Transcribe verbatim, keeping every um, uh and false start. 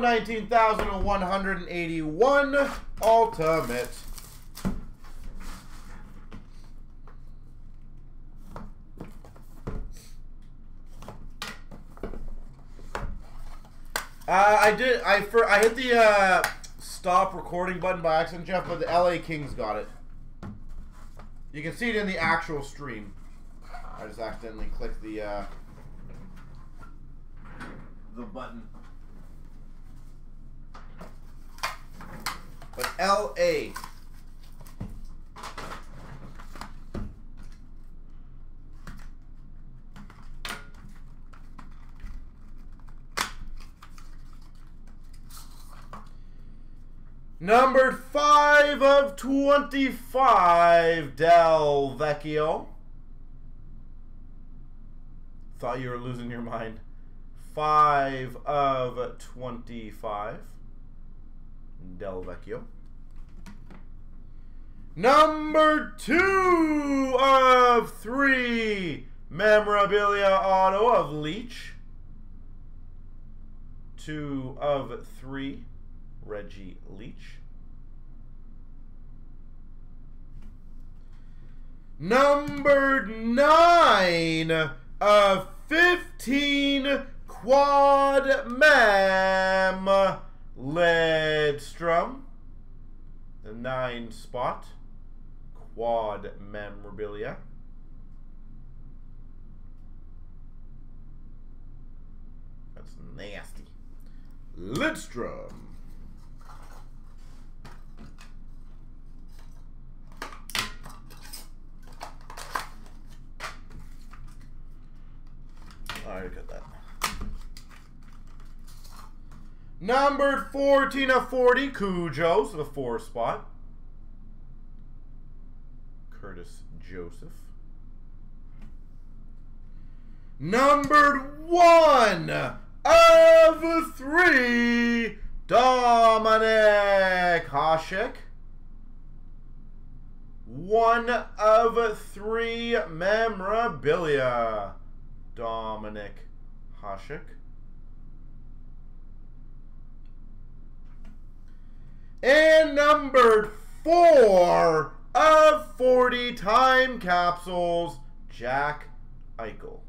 nineteen thousand one hundred eighty-one Ultimate. Uh, I did. I for I hit the uh, stop recording button by accident, Jeff, but the L A Kings got it. You can see it in the actual stream. I just accidentally clicked the uh, the button. But L A. Numbered five of twenty-five, Delvecchio. Thought you were losing your mind. five of twenty-five, Delvecchio. Number two of three, memorabilia auto of Leach. two of three. Reggie Leach. Number nine of fifteen quad mem Lidstrom. The nine spot quad memorabilia. That's nasty. Lidstrom. I already got that. Number fourteen of forty, Cujo, so the four spot. Curtis Joseph. Numbered one of three, Dominic Hasek. one of three, memorabilia. Dominic Hasek. And numbered four of forty time capsules, Jack Eichel.